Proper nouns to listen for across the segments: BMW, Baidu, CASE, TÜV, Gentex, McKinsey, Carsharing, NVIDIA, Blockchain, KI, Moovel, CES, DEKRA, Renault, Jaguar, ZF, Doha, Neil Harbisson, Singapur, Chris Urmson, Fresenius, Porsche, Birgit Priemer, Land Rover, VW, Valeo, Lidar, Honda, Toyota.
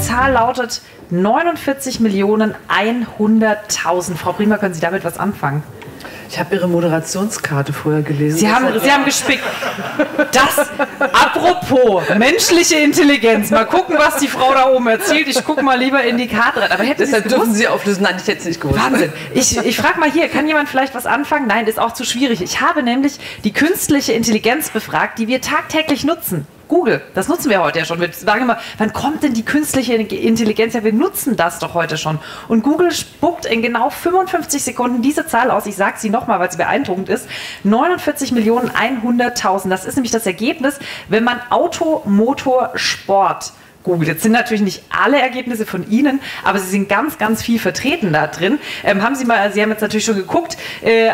Zahl lautet 49.100.000. Frau Priemer, können Sie damit was anfangen? Ich habe Ihre Moderationskarte vorher gelesen. Sie haben gespickt. Das, apropos menschliche Intelligenz. Mal gucken, was die Frau da oben erzählt. Ich gucke mal lieber in die Karte rein. Aber deshalb dürfen Sie auflösen. Nein, ich hätte es nicht gewusst. Wahnsinn. Ich frage mal hier, kann jemand vielleicht was anfangen? Nein, ist auch zu schwierig. Ich habe nämlich die künstliche Intelligenz befragt, die wir tagtäglich nutzen. Google, das nutzen wir heute ja schon. Wir sagen immer, wann kommt denn die künstliche Intelligenz? Ja, wir nutzen das doch heute schon. Und Google spuckt in genau 55 Sekunden diese Zahl aus. Ich sage sie nochmal, weil sie beeindruckend ist. 49.100.000. Das ist nämlich das Ergebnis, wenn man Auto, Motor, Sport googelt. Jetzt sind natürlich nicht alle Ergebnisse von Ihnen, aber Sie sind ganz, ganz viel vertreten da drin. Sie haben jetzt natürlich schon geguckt,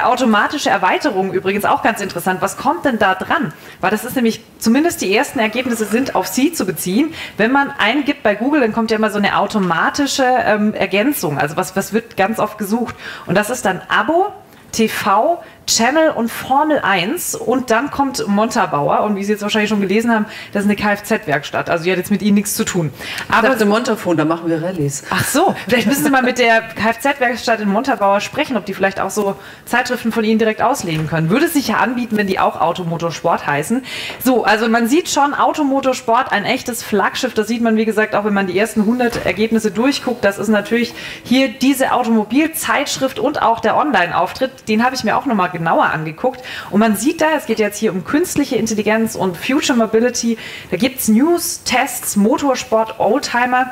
automatische Erweiterungen übrigens auch ganz interessant. Was kommt denn da dran? Weil das ist nämlich, zumindest die ersten Ergebnisse sind auf Sie zu beziehen. Wenn man eingibt bei Google, dann kommt ja immer so eine automatische Ergänzung. Also was wird ganz oft gesucht? Und das ist dann Abo, TV, Channel und Formel 1 und dann kommt Montabauer und wie Sie jetzt wahrscheinlich schon gelesen haben, das ist eine Kfz-Werkstatt, also die hat jetzt mit Ihnen nichts zu tun. Aber ich dachte Montafon, da machen wir Rallyes. Ach so, vielleicht müssen Sie mal mit der Kfz-Werkstatt in Montabauer sprechen, ob die vielleicht auch so Zeitschriften von Ihnen direkt auslegen können. Würde es sich ja anbieten, wenn die auch Automotorsport heißen. So, also man sieht schon, Automotorsport, ein echtes Flaggschiff, das sieht man wie gesagt auch, wenn man die ersten 100 Ergebnisse durchguckt, das ist natürlich hier diese Automobilzeitschrift und auch der Online-Auftritt, den habe ich mir auch nochmal genauer angeguckt. Und man sieht da, es geht jetzt hier um künstliche Intelligenz und Future Mobility. Da gibt es News, Tests, Motorsport, Oldtimer.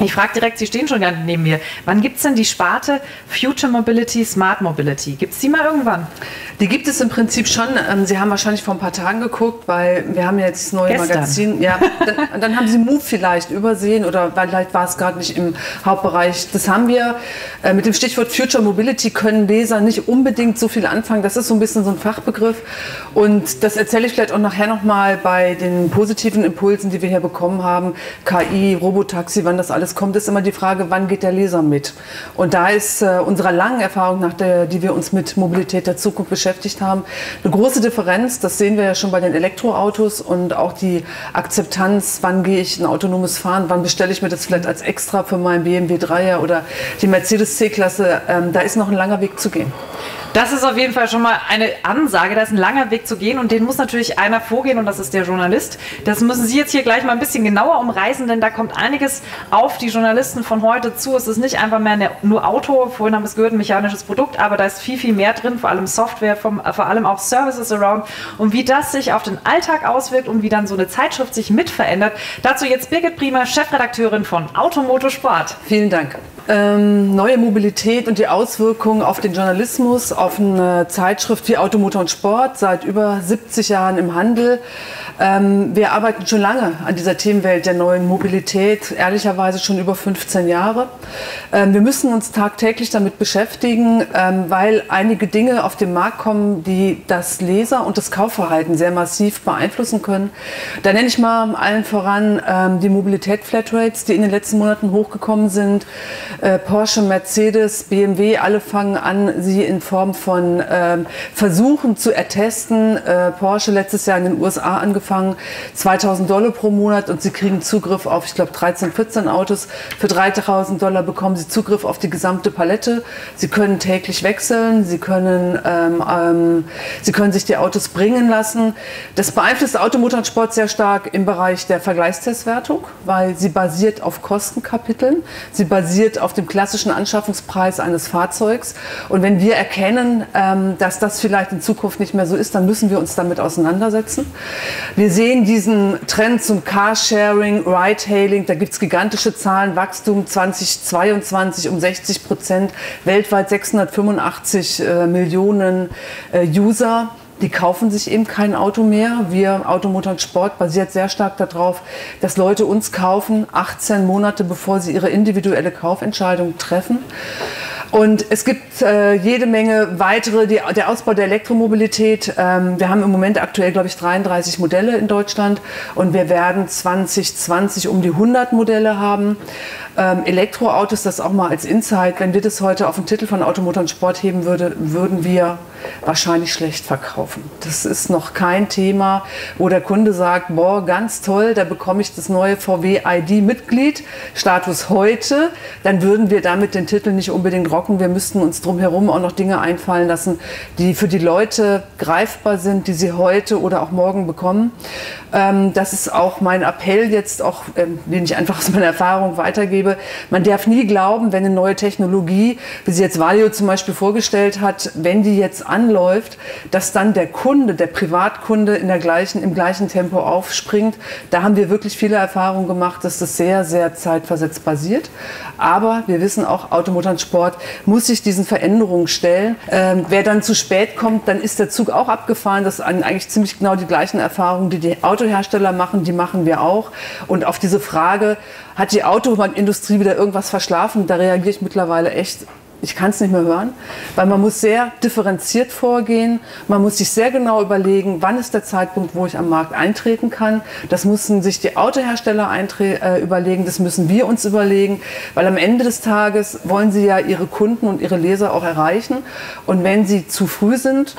Ich frage direkt, Sie stehen schon gar nicht neben mir. Wann gibt es denn die Sparte Future Mobility, Smart Mobility? Gibt es die mal irgendwann? Die gibt es im Prinzip schon. Sie haben wahrscheinlich vor ein paar Tagen geguckt, weil wir haben jetzt das neue Magazin. Ja, dann haben Sie Moove vielleicht übersehen oder vielleicht war es gerade nicht im Hauptbereich. Das haben wir mit dem Stichwort Future Mobility können Leser nicht unbedingt so viel anfangen. Das ist so ein bisschen so ein Fachbegriff und das erzähle ich vielleicht auch nachher nochmal bei den positiven Impulsen, die wir hier bekommen haben. KI, Robotaxi, wann das alles kommt, ist immer die Frage, wann geht der Leser mit? Und da ist unserer langen Erfahrung nach, die wir uns mit Mobilität der Zukunft beschäftigt haben, eine große Differenz. Das sehen wir ja schon bei den Elektroautos und auch die Akzeptanz, wann gehe ich ein autonomes Fahren, wann bestelle ich mir das vielleicht als extra für meinen BMW 3er oder die Mercedes C-Klasse. Da ist noch ein langer Weg zu gehen. Das ist auf jeden Fall schon mal eine Ansage, da ist ein langer Weg zu gehen und den muss natürlich einer vorgehen und das ist der Journalist. Das müssen Sie jetzt hier gleich mal ein bisschen genauer umreißen, denn da kommt einiges auf die Journalisten von heute zu. Es ist nicht einfach mehr nur Auto, vorhin haben wir es gehört, ein mechanisches Produkt, aber da ist viel, viel mehr drin, vor allem Software, vor allem auch Services around und wie das sich auf den Alltag auswirkt und wie dann so eine Zeitschrift sich mitverändert. Dazu jetzt Birgit Priemer, Chefredakteurin von Auto, Motor, Sport. Vielen Dank. Neue Mobilität und die Auswirkungen auf den Journalismus, auf eine Zeitschrift wie Auto, Motor und Sport, seit über 70 Jahren im Handel. Wir arbeiten schon lange an dieser Themenwelt der neuen Mobilität, ehrlicherweise schon über 15 Jahre. Wir müssen uns tagtäglich damit beschäftigen, weil einige Dinge auf den Markt kommen, die das Leser- und das Kaufverhalten sehr massiv beeinflussen können. Da nenne ich mal allen voran die Mobilität-Flatrates, die in den letzten Monaten hochgekommen sind. Porsche, Mercedes, BMW, alle fangen an, sie in Form von Versuchen zu ertesten. Porsche letztes Jahr in den USA angefangen, $2.000 pro Monat und sie kriegen Zugriff auf, ich glaube, 13, 14 Autos. Für $3.000 bekommen sie Zugriff auf die gesamte Palette. Sie können täglich wechseln, sie können sich die Autos bringen lassen. Das beeinflusst Auto, Motor und Sport sehr stark im Bereich der Vergleichstestwertung, weil sie basiert auf Kostenkapiteln, sie basiert auf dem klassischen Anschaffungspreis eines Fahrzeugs. Und wenn wir erkennen, dass das vielleicht in Zukunft nicht mehr so ist, dann müssen wir uns damit auseinandersetzen. Wir sehen diesen Trend zum Carsharing, Ridehailing, da gibt es gigantische Zahlen, Wachstum 2022 um 60%, weltweit 685 Millionen User. Die kaufen sich eben kein Auto mehr. Wir, Auto, Motor und Sport, basiert sehr stark darauf, dass Leute uns kaufen, 18 Monate bevor sie ihre individuelle Kaufentscheidung treffen. Und es gibt jede Menge weitere, der Ausbau der Elektromobilität. Wir haben im Moment aktuell, glaube ich, 33 Modelle in Deutschland und wir werden 2020 um die 100 Modelle haben. Elektroautos, das auch mal als Insight, wenn wir das heute auf den Titel von Auto, Motor und Sport heben würden, würden wir wahrscheinlich schlecht verkaufen. Das ist noch kein Thema, wo der Kunde sagt, boah, ganz toll, da bekomme ich das neue VW-ID-Mitglied, Status heute. Dann würden wir damit den Titel nicht unbedingt rocken. Wir müssten uns drumherum auch noch Dinge einfallen lassen, die für die Leute greifbar sind, die sie heute oder auch morgen bekommen. Das ist auch mein Appell jetzt, auch, den ich einfach aus meiner Erfahrung weitergebe. Man darf nie glauben, wenn eine neue Technologie, wie sie jetzt Valeo zum Beispiel vorgestellt hat, wenn die jetzt anläuft, dass dann der Kunde, der Privatkunde im gleichen Tempo aufspringt. Da haben wir wirklich viele Erfahrungen gemacht, dass das sehr, sehr zeitversetzt passiert. Aber wir wissen auch, Auto, Motor und Sport muss sich diesen Veränderungen stellen. Wer dann zu spät kommt, dann ist der Zug auch abgefahren. Das sind eigentlich ziemlich genau die gleichen Erfahrungen, die die Autohersteller machen, die machen wir auch. Und auf diese Frage, hat die Autoindustrie wieder irgendwas verschlafen? Da reagiere ich mittlerweile echt, ich kann es nicht mehr hören, weil man muss sehr differenziert vorgehen, man muss sich sehr genau überlegen, wann ist der Zeitpunkt, wo ich am Markt eintreten kann. Das müssen sich die Autohersteller überlegen, das müssen wir uns überlegen, weil am Ende des Tages wollen sie ja ihre Kunden und ihre Leser auch erreichen, und wenn sie zu früh sind,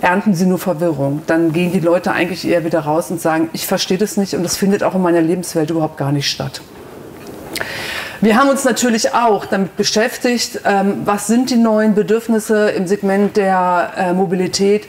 ernten sie nur Verwirrung. Dann gehen die Leute eigentlich eher wieder raus und sagen, ich verstehe das nicht, und das findet auch in meiner Lebenswelt überhaupt gar nicht statt. Wir haben uns natürlich auch damit beschäftigt, was sind die neuen Bedürfnisse im Segment der Mobilität.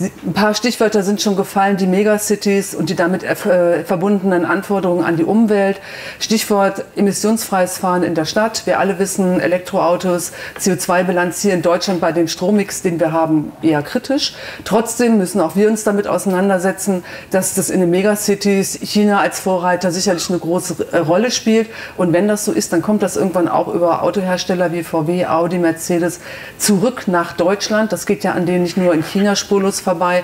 Ein paar Stichwörter sind schon gefallen, die Megacities und die damit verbundenen Anforderungen an die Umwelt. Stichwort emissionsfreies Fahren in der Stadt. Wir alle wissen, Elektroautos, CO2-Bilanz hier in Deutschland bei dem Strommix, den wir haben, eher kritisch. Trotzdem müssen auch wir uns damit auseinandersetzen, dass das in den Megacities China als Vorreiter sicherlich eine große Rolle spielt. Und wenn das so ist, dann kommt das irgendwann auch über Autohersteller wie VW, Audi, Mercedes zurück nach Deutschland. Das geht ja an denen nicht nur in China spurlos vorbei.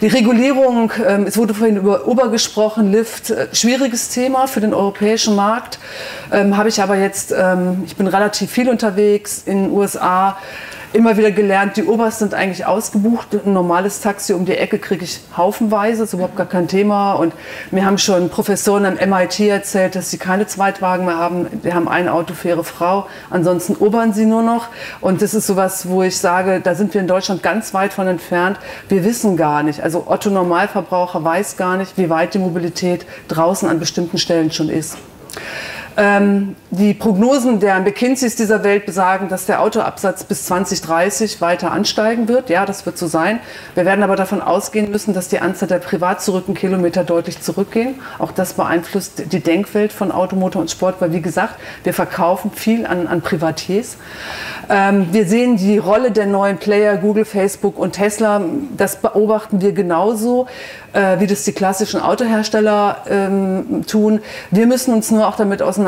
Die Regulierung, es wurde vorhin über Uber gesprochen, Lyft, schwieriges Thema für den europäischen Markt. Habe ich aber jetzt, ich bin relativ viel unterwegs in den USA, immer wieder gelernt, die Ubers sind eigentlich ausgebucht. Ein normales Taxi um die Ecke kriege ich haufenweise, das ist überhaupt gar kein Thema. Und mir haben schon Professoren am MIT erzählt, dass sie keine Zweitwagen mehr haben. Wir haben ein Auto für ihre Frau, ansonsten Ubern sie nur noch. Und das ist sowas, wo ich sage, da sind wir in Deutschland ganz weit von entfernt. Wir wissen gar nicht, also Otto Normalverbraucher weiß gar nicht, wie weit die Mobilität draußen an bestimmten Stellen schon ist. Die Prognosen der McKinseys dieser Welt besagen, dass der Autoabsatz bis 2030 weiter ansteigen wird. Ja, das wird so sein. Wir werden aber davon ausgehen müssen, dass die Anzahl der privat zurückgelegten Kilometer deutlich zurückgehen. Auch das beeinflusst die Denkwelt von Auto, Motor und Sport, weil, wie gesagt, wir verkaufen viel an Privatiers. Wir sehen die Rolle der neuen Player, Google, Facebook und Tesla. Das beobachten wir genauso, wie das die klassischen Autohersteller tun. Wir müssen uns nur auch damit auseinandersetzen.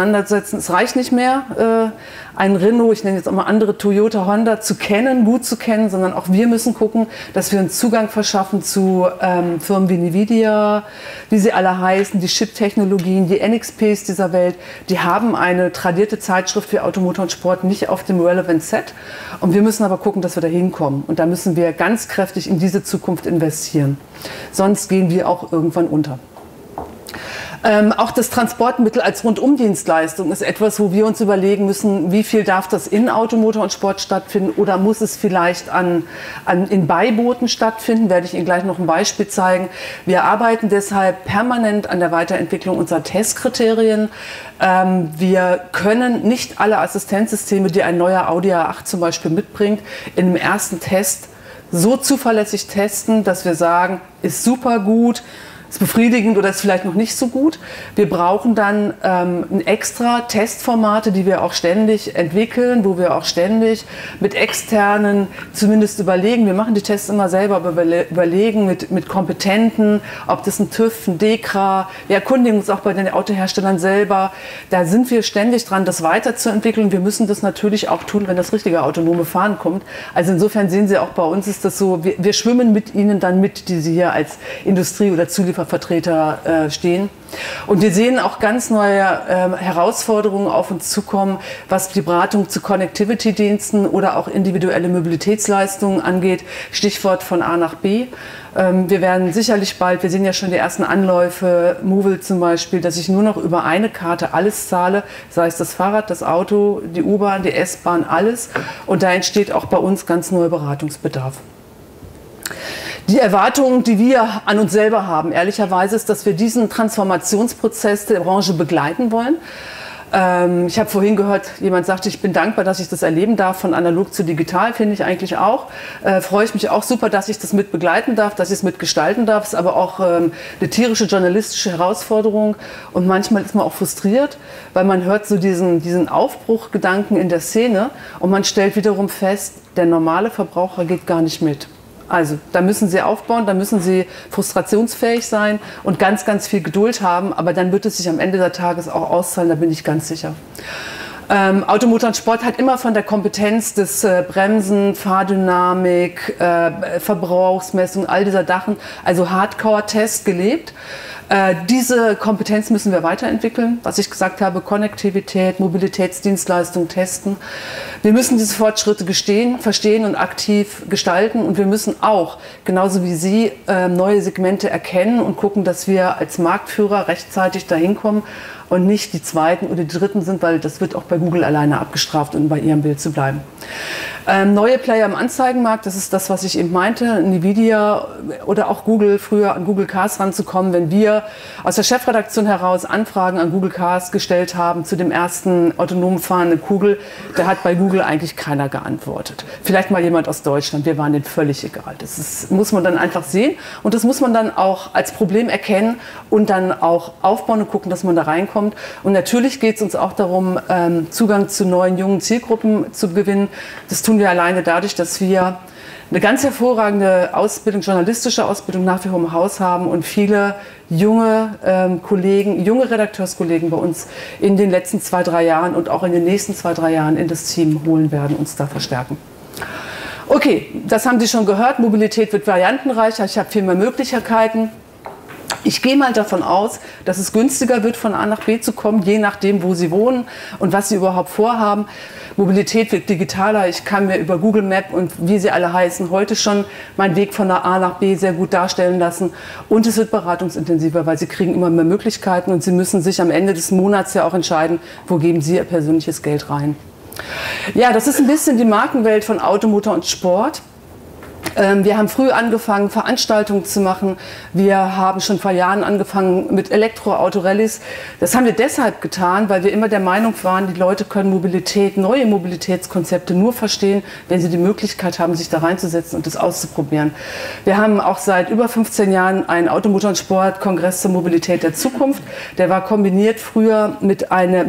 Es reicht nicht mehr, einen Renault, ich nenne jetzt auch mal andere Toyota, Honda, gut zu kennen, sondern auch wir müssen gucken, dass wir einen Zugang verschaffen zu Firmen wie NVIDIA, wie sie alle heißen, die Chip-Technologien, die NXPs dieser Welt. Die haben eine tradierte Zeitschrift für Auto, Motor und Sport nicht auf dem Relevant Set. Und wir müssen aber gucken, dass wir da hinkommen. Und da müssen wir ganz kräftig in diese Zukunft investieren. Sonst gehen wir auch irgendwann unter. Auch das Transportmittel als Rundumdienstleistung ist etwas, wo wir uns überlegen müssen, wie viel darf das in Auto, Motor und Sport stattfinden, oder muss es vielleicht in Beibooten stattfinden, werde ich Ihnen gleich noch ein Beispiel zeigen. Wir arbeiten deshalb permanent an der Weiterentwicklung unserer Testkriterien. Wir können nicht alle Assistenzsysteme, die ein neuer Audi A8 zum Beispiel mitbringt, in dem ersten Test so zuverlässig testen, dass wir sagen, ist super gut, ist befriedigend oder ist vielleicht noch nicht so gut. Wir brauchen dann extra Testformate, die wir auch ständig entwickeln, wo wir auch ständig mit externen zumindest überlegen. Wir machen die Tests immer selber, aber überlegen mit Kompetenten, ob das ein TÜV, ein DEKRA. Wir erkundigen uns auch bei den Autoherstellern selber. Da sind wir ständig dran, das weiterzuentwickeln. Wir müssen das natürlich auch tun, wenn das richtige autonome Fahren kommt. Also insofern sehen Sie auch bei uns ist das so, wir schwimmen mit Ihnen dann mit, die Sie hier als Industrie oder Zulieferer Vertreter stehen. Und wir sehen auch ganz neue Herausforderungen auf uns zukommen, was die Beratung zu Connectivity-Diensten oder auch individuelle Mobilitätsleistungen angeht. Stichwort von A nach B. Wir werden sicherlich bald, wir sehen ja schon die ersten Anläufe, Moovel zum Beispiel, dass ich nur noch über eine Karte alles zahle, sei es das Fahrrad, das Auto, die U-Bahn, die S-Bahn, alles. Und da entsteht auch bei uns ganz neuer Beratungsbedarf. die Erwartungen, die wir an uns selber haben, ehrlicherweise, ist, dass wir diesen Transformationsprozess der Branche begleiten wollen. Ich habe vorhin gehört, jemand sagte, ich bin dankbar, dass ich das erleben darf, von analog zu digital, finde ich eigentlich auch. Freue ich mich auch super, dass ich das mit begleiten darf, dass ich es mitgestalten darf. Ist aber auch eine tierische journalistische Herausforderung. Und manchmal ist man auch frustriert, weil man hört so diesen Aufbruchgedanken in der Szene und man stellt wiederum fest, der normale Verbraucher geht gar nicht mit. Also, da müssen Sie aufbauen, da müssen Sie frustrationsfähig sein und ganz, ganz viel Geduld haben. Aber dann wird es sich am Ende des Tages auch auszahlen, da bin ich ganz sicher. Auto, Motor und Sport hat immer von der Kompetenz des Bremsen, Fahrdynamik, Verbrauchsmessung, all dieser Sachen, also Hardcore-Test gelebt. Diese Kompetenz müssen wir weiterentwickeln, was ich gesagt habe, Konnektivität, Mobilitätsdienstleistung testen. Wir müssen diese Fortschritte gestehen, verstehen und aktiv gestalten und wir müssen auch, genauso wie Sie, neue Segmente erkennen und gucken, dass wir als Marktführer rechtzeitig dahin kommen und nicht die Zweiten oder die Dritten sind, weil das wird auch bei Google alleine abgestraft, um bei ihrem Bild zu bleiben. Neue Player im Anzeigenmarkt, das ist das, was ich eben meinte, NVIDIA oder auch Google, früher an Google Cars ranzukommen, wenn wir aus der Chefredaktion heraus Anfragen an Google Cars gestellt haben zu dem ersten autonom fahrenden Kugel, da hat bei Google eigentlich keiner geantwortet. Vielleicht mal jemand aus Deutschland, wir waren denen völlig egal. Das ist, muss man dann einfach sehen und das muss man dann auch als Problem erkennen und dann auch aufbauen und gucken, dass man da reinkommt. Und natürlich geht es uns auch darum, Zugang zu neuen, jungen Zielgruppen zu gewinnen. Das tun wir alleine dadurch, dass wir eine ganz hervorragende Ausbildung, journalistische Ausbildung nach wie vor im Haus haben und viele junge Kollegen, junge Redakteurskollegen bei uns in den letzten 2-3 Jahren und auch in den nächsten 2-3 Jahren in das Team holen werden, uns da verstärken. Okay, das haben Sie schon gehört. Mobilität wird variantenreicher. Ich habe viel mehr Möglichkeiten. Ich gehe mal davon aus, dass es günstiger wird, von A nach B zu kommen, je nachdem, wo Sie wohnen und was Sie überhaupt vorhaben. Mobilität wird digitaler. Ich kann mir über Google Maps und wie sie alle heißen, heute schon meinen Weg von A nach B sehr gut darstellen lassen. Und es wird beratungsintensiver, weil Sie kriegen immer mehr Möglichkeiten und Sie müssen sich am Ende des Monats ja auch entscheiden, wo geben Sie Ihr persönliches Geld rein. Ja, das ist ein bisschen die Markenwelt von Auto, Motor und Sport. Wir haben früh angefangen, Veranstaltungen zu machen. Wir haben schon vor Jahren angefangen mit Elektroautorallyes. Das haben wir deshalb getan, weil wir immer der Meinung waren, die Leute können Mobilität, neue Mobilitätskonzepte nur verstehen, wenn sie die Möglichkeit haben, sich da reinzusetzen und das auszuprobieren. Wir haben auch seit über 15 Jahren einen Auto, Motor und Sport Kongress zur Mobilität der Zukunft. Der war kombiniert früher mit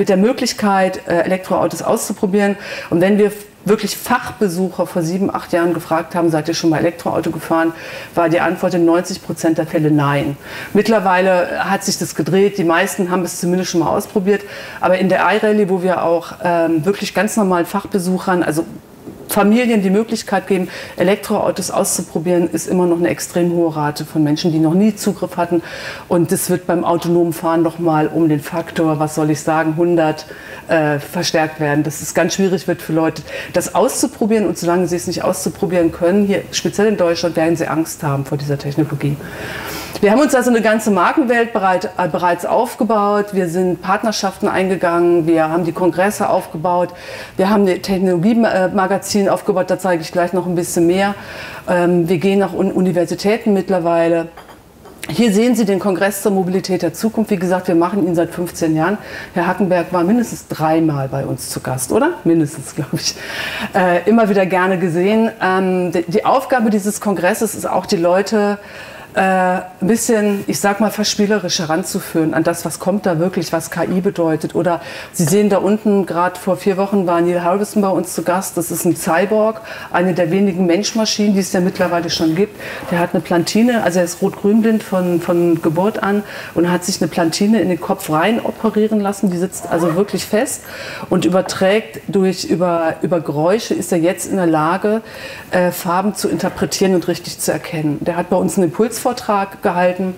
der Möglichkeit, Elektroautos auszuprobieren. Und wenn wir wirklich Fachbesucher vor 7, 8 Jahren gefragt haben, seid ihr schon mal Elektroauto gefahren, war die Antwort in 90% der Fälle nein. Mittlerweile hat sich das gedreht, die meisten haben es zumindest schon mal ausprobiert, aber in der iRally, wo wir auch wirklich ganz normalen Fachbesuchern, also Familien die Möglichkeit geben, Elektroautos auszuprobieren, ist immer noch eine extrem hohe Rate von Menschen, die noch nie Zugriff hatten. Und das wird beim autonomen Fahren nochmal um den Faktor, was soll ich sagen, 100 verstärkt werden. Dass es ganz schwierig wird für Leute, das auszuprobieren. Und solange sie es nicht auszuprobieren können, hier speziell in Deutschland, werden sie Angst haben vor dieser Technologie. Wir haben uns also eine ganze Markenwelt bereits aufgebaut. Wir sind Partnerschaften eingegangen, wir haben die Kongresse aufgebaut, wir haben ein Technologiemagazin aufgebaut, da zeige ich gleich noch ein bisschen mehr. Wir gehen nach Universitäten mittlerweile. Hier sehen Sie den Kongress zur Mobilität der Zukunft. Wie gesagt, wir machen ihn seit 15 Jahren. Herr Hackenberg war mindestens 3 Mal bei uns zu Gast, oder? Mindestens, glaube ich. Immer wieder gerne gesehen. Die Aufgabe dieses Kongresses ist auch, die Leute ein bisschen, ich sag mal, verspielerisch heranzuführen an das, was kommt da wirklich, was KI bedeutet. Oder Sie sehen da unten, gerade vor 4 Wochen war Neil Harbisson bei uns zu Gast. Das ist ein Cyborg, eine der wenigen Menschmaschinen, die es ja mittlerweile schon gibt. Der hat eine Plantine, also er ist rot-grün-blind von Geburt an und hat sich eine Plantine in den Kopf rein operieren lassen. Die sitzt also wirklich fest und überträgt über Geräusche, ist er jetzt in der Lage, Farben zu interpretieren und richtig zu erkennen. Der hat bei uns einen Impulsvortrag gehalten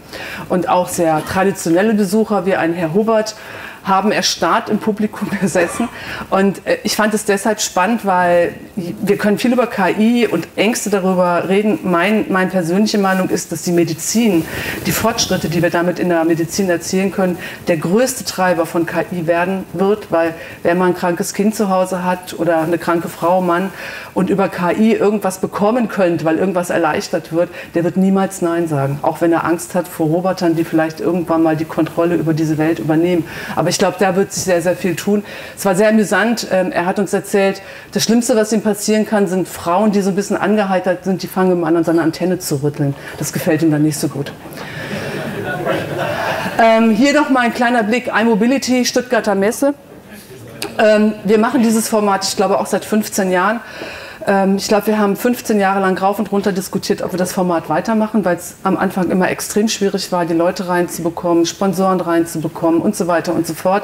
und auch sehr traditionelle Besucher wie ein Herr Hubert haben erstarrt im Publikum gesessen. Und ich fand es deshalb spannend, weil wir können viel über KI und Ängste darüber reden. Meine persönliche Meinung ist, dass die Medizin, die Fortschritte, die wir damit in der Medizin erzielen können, der größte Treiber von KI werden wird, weil wenn man ein krankes Kind zu Hause hat oder eine kranke Frau, Mann und über KI irgendwas bekommen könnte, weil irgendwas erleichtert wird, der wird niemals Nein sagen. Auch wenn er Angst hat vor Robotern, die vielleicht irgendwann mal die Kontrolle über diese Welt übernehmen. Aber ich glaube, da wird sich sehr, sehr viel tun. Es war sehr amüsant. Er hat uns erzählt, das Schlimmste, was ihm passieren kann, sind Frauen, die so ein bisschen angeheitert sind, die fangen ihm an seine Antenne zu rütteln. Das gefällt ihm dann nicht so gut. Hier nochmal ein kleiner Blick, iMobility, Stuttgarter Messe. Wir machen dieses Format, ich glaube, auch seit 15 Jahren. Ich glaube, wir haben 15 Jahre lang rauf und runter diskutiert, ob wir das Format weitermachen, weil es am Anfang immer extrem schwierig war, die Leute reinzubekommen, Sponsoren reinzubekommen und so weiter und so fort.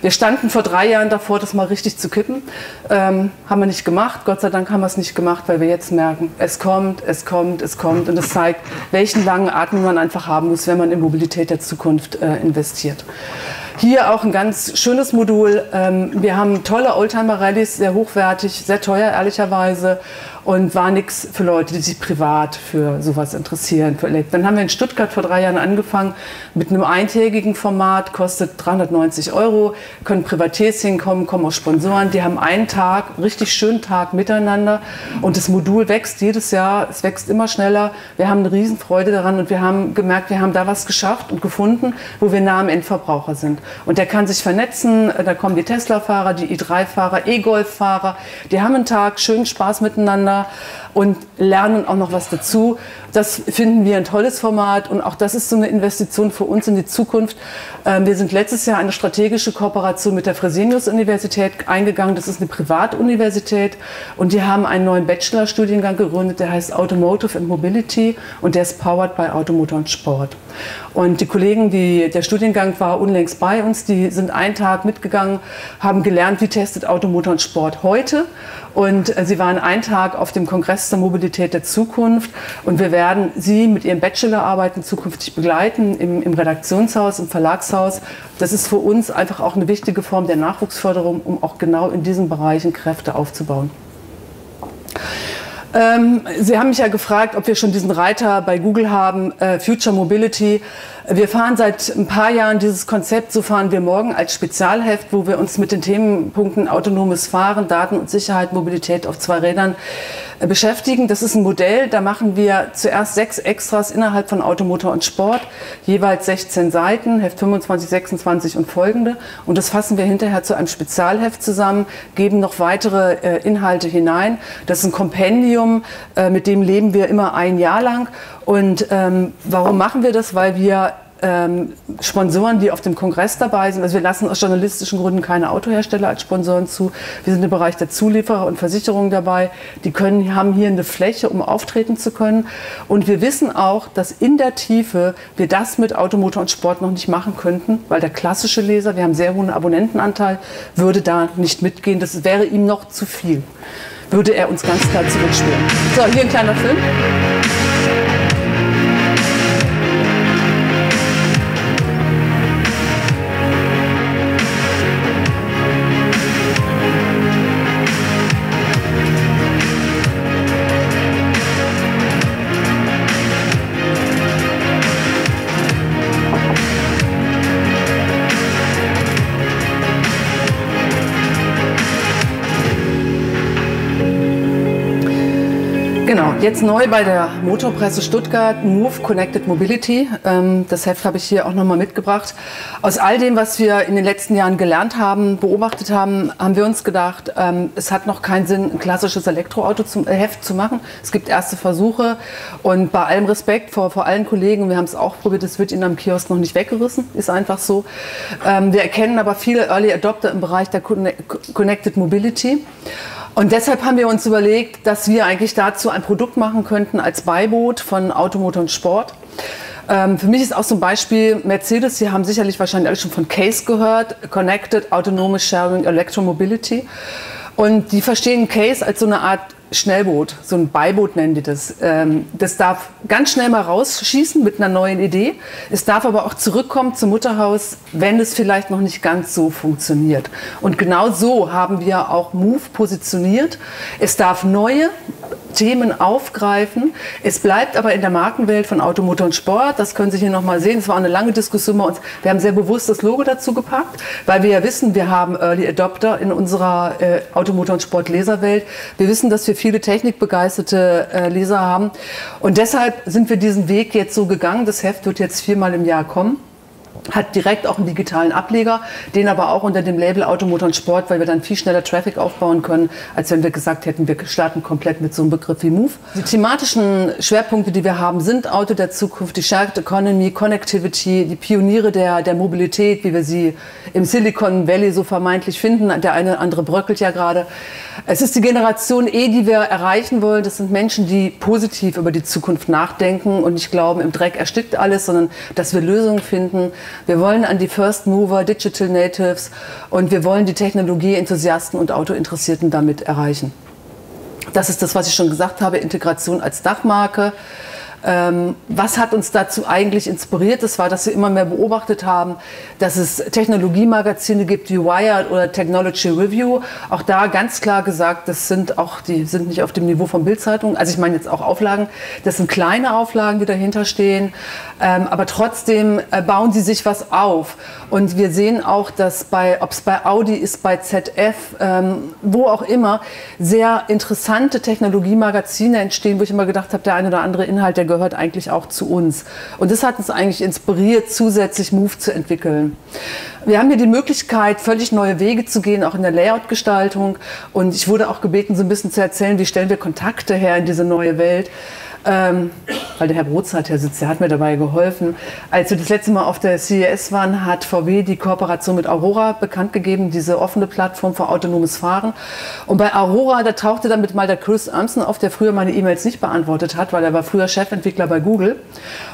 Wir standen vor 3 Jahren davor, das mal richtig zu kippen. Haben wir nicht gemacht. Gott sei Dank haben wir es nicht gemacht, weil wir jetzt merken, es kommt, es kommt, es kommt. Und es zeigt, welchen langen Atem man einfach haben muss, wenn man in Mobilität der Zukunft investiert. Hier auch ein ganz schönes Modul. Wir haben tolle Oldtimer-Rallys, sehr hochwertig, sehr teuer, ehrlicherweise. Und war nichts für Leute, die sich privat für sowas interessieren. Dann haben wir in Stuttgart vor 3 Jahren angefangen mit einem eintägigen Format, kostet 390 €, können Privatiers hinkommen, kommen auch Sponsoren. Die haben einen Tag, richtig schönen Tag miteinander und das Modul wächst jedes Jahr, es wächst immer schneller. Wir haben eine Riesenfreude daran und wir haben gemerkt, wir haben da was geschafft und gefunden, wo wir nah am Endverbraucher sind. Und der kann sich vernetzen, da kommen die Tesla-Fahrer, die i3-Fahrer, E-Golf-Fahrer, die haben einen Tag, schönen Spaß miteinander und lernen auch noch was dazu. Das finden wir ein tolles Format und auch das ist so eine Investition für uns in die Zukunft. Wir sind letztes Jahr eine strategische Kooperation mit der Fresenius-Universität eingegangen. Das ist eine Privatuniversität und die haben einen neuen Bachelorstudiengang gegründet, der heißt Auto Motor und Mobility und der ist powered by Auto Motor und Sport. Und die Kollegen, der Studiengang war unlängst bei uns, die sind einen Tag mitgegangen, haben gelernt, wie testet Auto Motor und Sport heute. Und sie waren einen Tag auf dem Kongress zur Mobilität der Zukunft und wir werden sie mit ihren Bachelorarbeiten zukünftig begleiten im Redaktionshaus, im Verlagshaus. Das ist für uns einfach auch eine wichtige Form der Nachwuchsförderung, um auch genau in diesen Bereichen Kräfte aufzubauen. Sie haben mich ja gefragt, ob wir schon diesen Reiter bei Google haben, Future Mobility. Wir fahren seit ein paar Jahren dieses Konzept, so fahren wir morgen als Spezialheft, wo wir uns mit den Themenpunkten autonomes Fahren, Daten und Sicherheit, Mobilität auf 2 Rädern beschäftigen. Das ist ein Modell, da machen wir zuerst 6 Extras innerhalb von Auto, Motor und Sport, jeweils 16 Seiten, Heft 25, 26 und folgende. Und das fassen wir hinterher zu einem Spezialheft zusammen, geben noch weitere Inhalte hinein. Das ist ein Kompendium, mit dem leben wir immer ein Jahr lang. Und warum machen wir das? Weil wir Sponsoren, die auf dem Kongress dabei sind, also wir lassen aus journalistischen Gründen keine Autohersteller als Sponsoren zu. Wir sind im Bereich der Zulieferer und Versicherungen dabei. Die haben hier eine Fläche, um auftreten zu können. Und wir wissen auch, dass in der Tiefe wir das mit Auto, Motor und Sport noch nicht machen könnten, weil der klassische Leser, wir haben sehr hohen Abonnentenanteil, würde da nicht mitgehen. Das wäre ihm noch zu viel. Würde er uns ganz klar zurückspielen. So, hier ein kleiner Film. Jetzt neu bei der Motorpresse Stuttgart, Moove Connected Mobility. Das Heft habe ich hier auch nochmal mitgebracht. Aus all dem, was wir in den letzten Jahren gelernt haben, beobachtet haben, haben wir uns gedacht, es hat noch keinen Sinn, ein klassisches Elektroauto-Heft zu machen. Es gibt erste Versuche und bei allem Respekt vor allen Kollegen, wir haben es auch probiert, es wird Ihnen am Kiosk noch nicht weggerissen, ist einfach so. Wir erkennen aber viele Early Adopter im Bereich der Connected Mobility. Und deshalb haben wir uns überlegt, dass wir eigentlich dazu ein Produkt machen könnten als Beiboot von Auto, Motor und Sport. Für mich ist auch so ein Beispiel Mercedes, Sie haben sicherlich wahrscheinlich alle schon von CASE gehört, Connected, Autonomous Sharing, Electromobility. Und die verstehen CASE als so eine Art Schnellboot, so ein Beiboot nennen die das. Das darf ganz schnell mal rausschießen mit einer neuen Idee. Es darf aber auch zurückkommen zum Mutterhaus, wenn es vielleicht noch nicht ganz so funktioniert. Und genau so haben wir auch Moove positioniert. Es darf neue Themen aufgreifen. Es bleibt aber in der Markenwelt von Auto, Motor und Sport. Das können Sie hier nochmal sehen. Es war eine lange Diskussion bei uns. Wir haben sehr bewusst das Logo dazu gepackt, weil wir ja wissen, wir haben Early Adopter in unserer Auto, Motor und Sport Leserwelt. Wir wissen, dass wir viele technikbegeisterte Leser haben. Und deshalb sind wir diesen Weg jetzt so gegangen. Das Heft wird jetzt 4-mal im Jahr kommen. Hat direkt auch einen digitalen Ableger, den aber auch unter dem Label Auto, Motor und Sport, weil wir dann viel schneller Traffic aufbauen können, als wenn wir gesagt hätten, wir starten komplett mit so einem Begriff wie Moove. Die thematischen Schwerpunkte, die wir haben, sind Auto der Zukunft, die Shared Economy, Connectivity, die Pioniere der Mobilität, wie wir sie im Silicon Valley so vermeintlich finden. Der eine oder andere bröckelt ja gerade. Es ist die Generation E, die wir erreichen wollen. Das sind Menschen, die positiv über die Zukunft nachdenken und nicht glauben, im Dreck erstickt alles, sondern dass wir Lösungen finden. Wir wollen an die First Mover, Digital Natives und wir wollen die Technologie-Enthusiasten und Autointeressierten damit erreichen. Das ist das, was ich schon gesagt habe, Integration als Dachmarke. Was hat uns dazu eigentlich inspiriert? Das war, dass wir immer mehr beobachtet haben, dass es Technologiemagazine gibt wie Wired oder Technology Review. Auch da ganz klar gesagt, das sind auch, die sind nicht auf dem Niveau von Bild-Zeitungen. Also ich meine jetzt auch Auflagen. Das sind kleine Auflagen, die dahinter stehen. Aber trotzdem bauen sie sich was auf. Und wir sehen auch, dass ob es bei Audi ist, bei ZF, wo auch immer, sehr interessante Technologiemagazine entstehen, wo ich immer gedacht habe, der eine oder andere Inhalt, der gehört eigentlich auch zu uns. Und das hat uns eigentlich inspiriert, zusätzlich Moove zu entwickeln. Wir haben hier die Möglichkeit, völlig neue Wege zu gehen, auch in der Layout-Gestaltung. Und ich wurde auch gebeten, so ein bisschen zu erzählen, wie stellen wir Kontakte her in diese neue Welt. Weil der Herr Brotzart hier sitzt, der hat mir dabei geholfen. Als wir das letzte Mal auf der CES waren, hat VW die Kooperation mit Aurora bekannt gegeben, diese offene Plattform für autonomes Fahren. Und bei Aurora, da tauchte dann mit mal der Chris Urmson auf, der früher meine E-Mails nicht beantwortet hat, weil er war früher Chefentwickler bei Google.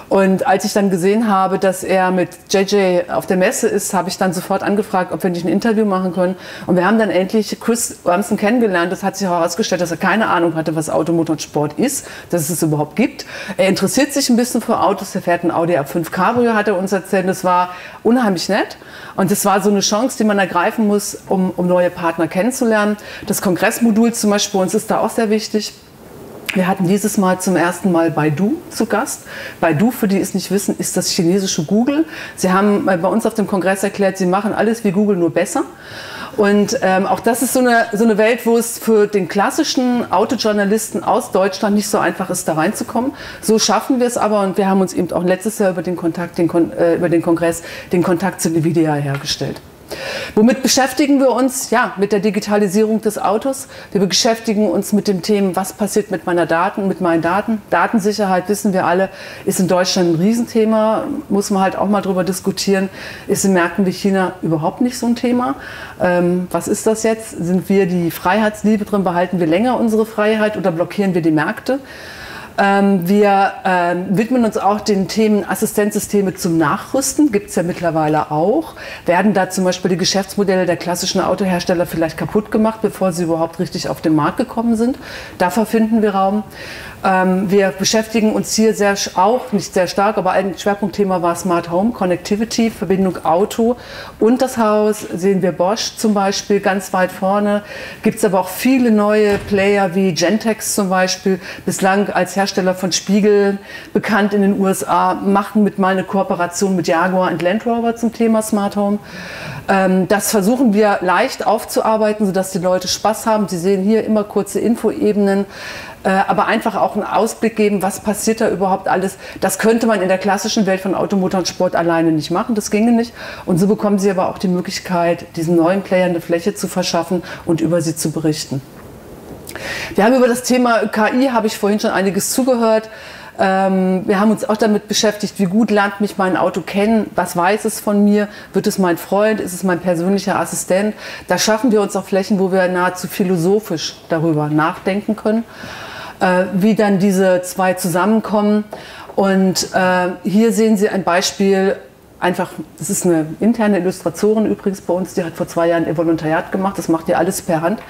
Und als ich dann gesehen habe, dass er mit JJ auf der Messe ist, habe ich dann sofort angefragt, ob wir nicht ein Interview machen können. Und wir haben dann endlich Chris Urmson kennengelernt. Das hat sich herausgestellt, dass er keine Ahnung hatte, was Auto, Motor und Sport ist, dass es überhaupt gibt. Er interessiert sich ein bisschen für Autos. Er fährt ein Audi A5 Cabrio, hat er uns erzählt. Das war unheimlich nett. Und das war so eine Chance, die man ergreifen muss, um neue Partner kennenzulernen. Das Kongressmodul zum Beispiel bei uns ist da auch sehr wichtig. Wir hatten dieses Mal zum ersten Mal Baidu zu Gast. Baidu, für die es nicht wissen, ist das chinesische Google. Sie haben bei uns auf dem Kongress erklärt, sie machen alles wie Google, nur besser. Und auch das ist so eine Welt, wo es für den klassischen Autojournalisten aus Deutschland nicht so einfach ist, da reinzukommen. So schaffen wir es aber und wir haben uns eben auch letztes Jahr über den Kontakt zu NVIDIA hergestellt. Womit beschäftigen wir uns? Ja, mit der Digitalisierung des Autos. Wir beschäftigen uns mit dem Thema, was passiert mit meinen Daten. Datensicherheit, wissen wir alle, ist in Deutschland ein Riesenthema. Muss man halt auch mal drüber diskutieren. Ist in Märkten wie China überhaupt nicht so ein Thema. Was ist das jetzt? Sind wir die Freiheitsliebe drin? Behalten wir länger unsere Freiheit oder blockieren wir die Märkte? Wir widmen uns auch den Themen Assistenzsysteme zum Nachrüsten, gibt es ja mittlerweile auch. Werden da zum Beispiel die Geschäftsmodelle der klassischen Autohersteller vielleicht kaputt gemacht, bevor sie überhaupt richtig auf den Markt gekommen sind? Dafür finden wir Raum. Wir beschäftigen uns hier nicht sehr stark, aber ein Schwerpunktthema war Smart Home, Connectivity, Verbindung Auto und das Haus. Sehen wir Bosch zum Beispiel ganz weit vorne. Gibt es aber auch viele neue Player wie Gentex zum Beispiel, bislang als Hersteller von Spiegeln, bekannt in den USA, machen mit mal eine Kooperation mit Jaguar und Land Rover zum Thema Smart Home. Das versuchen wir leicht aufzuarbeiten, sodass die Leute Spaß haben. Sie sehen hier immer kurze Infoebenen, aber einfach auch einen Ausblick geben, was passiert da überhaupt alles. Das könnte man in der klassischen Welt von Auto, Motor und Sport alleine nicht machen, das ginge nicht. Und so bekommen Sie aber auch die Möglichkeit, diesen neuen Playern eine Fläche zu verschaffen und über sie zu berichten. Wir haben über das Thema KI, habe ich vorhin schon einiges zugehört. Wir haben uns auch damit beschäftigt, wie gut lernt mich mein Auto kennen, was weiß es von mir, wird es mein Freund, ist es mein persönlicher Assistent. Da schaffen wir uns auch Flächen, wo wir nahezu philosophisch darüber nachdenken können, wie dann diese zwei zusammenkommen. Und hier sehen Sie ein Beispiel einfach, das ist eine interne Illustratorin übrigens bei uns, die hat vor 2 Jahren ihr Volontariat gemacht, das macht ihr alles per Hand.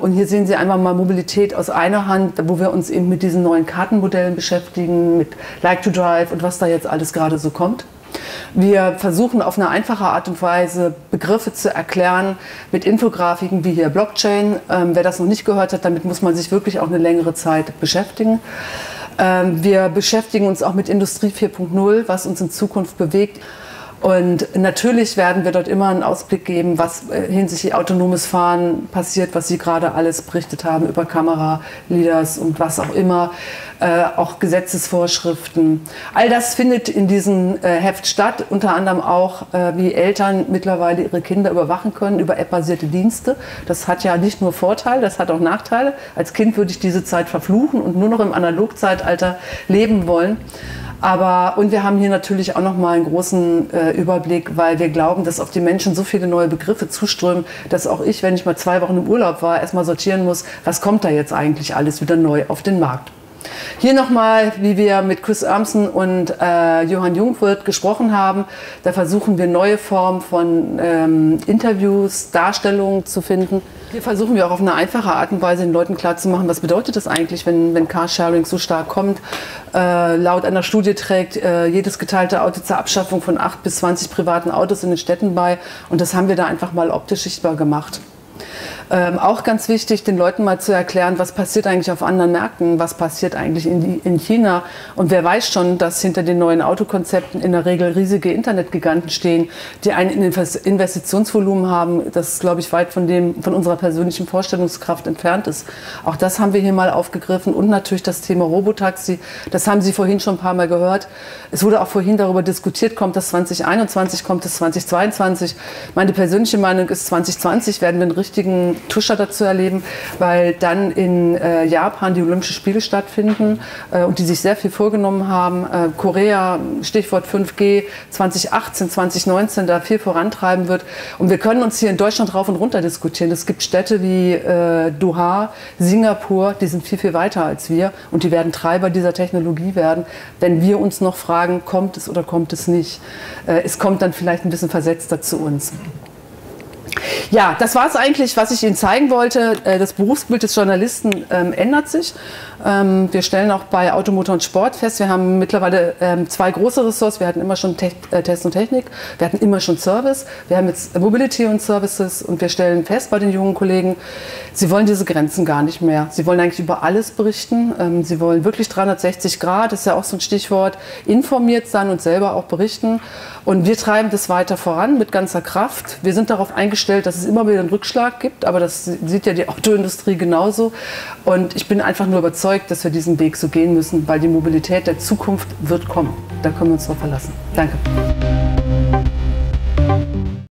Und hier sehen Sie einfach mal Mobilität aus einer Hand, wo wir uns eben mit diesen neuen Kartenmodellen beschäftigen, mit Like to Drive und was da jetzt alles gerade so kommt. Wir versuchen auf eine einfache Art und Weise Begriffe zu erklären mit Infografiken wie hier Blockchain. Wer das noch nicht gehört hat, damit muss man sich wirklich auch eine längere Zeit beschäftigen. Wir beschäftigen uns auch mit Industrie 4.0, was uns in Zukunft bewegt. Und natürlich werden wir dort immer einen Ausblick geben, was hinsichtlich autonomes Fahren passiert, was Sie gerade alles berichtet haben über Kamera, LIDARs und was auch immer, auch Gesetzesvorschriften. All das findet in diesem Heft statt, unter anderem auch, wie Eltern mittlerweile ihre Kinder überwachen können über App-basierte Dienste. Das hat ja nicht nur Vorteile, das hat auch Nachteile. Als Kind würde ich diese Zeit verfluchen und nur noch im Analogzeitalter leben wollen. Und wir haben hier natürlich auch nochmal einen großen Überblick, weil wir glauben, dass auf die Menschen so viele neue Begriffe zuströmen, dass auch ich, wenn ich mal 2 Wochen im Urlaub war, erstmal sortieren muss, was kommt da jetzt eigentlich alles wieder neu auf den Markt. Hier nochmal, wie wir mit Chris Urmson und Johann Jungwirth gesprochen haben, da versuchen wir neue Formen von Interviews, Darstellungen zu finden. Hier versuchen wir auch auf eine einfache Art und Weise den Leuten klarzumachen, was bedeutet das eigentlich, wenn Carsharing so stark kommt. Laut einer Studie trägt jedes geteilte Auto zur Abschaffung von 8 bis 20 privaten Autos in den Städten bei. Und das haben wir da einfach mal optisch sichtbar gemacht. Auch ganz wichtig, den Leuten mal zu erklären, was passiert eigentlich auf anderen Märkten, was passiert eigentlich in China. Und wer weiß schon, dass hinter den neuen Autokonzepten in der Regel riesige Internetgiganten stehen, die ein Investitionsvolumen haben, das, glaube ich, weit von unserer persönlichen Vorstellungskraft entfernt ist. Auch das haben wir hier mal aufgegriffen und natürlich das Thema Robotaxi. Das haben Sie vorhin schon ein paar Mal gehört. Es wurde auch vorhin darüber diskutiert, kommt das 2021, kommt das 2022. Meine persönliche Meinung ist, 2020 werden wir einen richtigen Tuscher dazu erleben, weil dann in Japan die Olympischen Spiele stattfinden und die sich sehr viel vorgenommen haben. Korea, Stichwort 5G, 2018, 2019 da viel vorantreiben wird. Und wir können uns hier in Deutschland rauf und runter diskutieren. Es gibt Städte wie Doha, Singapur, die sind viel, viel weiter als wir und die werden Treiber dieser Technologie werden, wenn wir uns noch fragen, kommt es oder kommt es nicht. Es kommt dann vielleicht ein bisschen versetzter zu uns. Ja, das war es eigentlich, was ich Ihnen zeigen wollte. Das Berufsbild des Journalisten ändert sich. Wir stellen auch bei Auto, Motor und Sport fest, wir haben mittlerweile 2 große Ressorts. Wir hatten immer schon Test und Technik, wir hatten immer schon Service, wir haben jetzt Mobility und Services und wir stellen fest bei den jungen Kollegen, sie wollen diese Grenzen gar nicht mehr. Sie wollen eigentlich über alles berichten, sie wollen wirklich 360 Grad, das ist ja auch so ein Stichwort, informiert sein und selber auch berichten. Und wir treiben das weiter voran mit ganzer Kraft. Wir sind darauf eingestellt, dass es immer wieder einen Rückschlag gibt, aber das sieht ja die Autoindustrie genauso. Und ich bin einfach nur überzeugt, dass wir diesen Weg so gehen müssen, weil die Mobilität der Zukunft wird kommen. Da können wir uns drauf verlassen. Danke.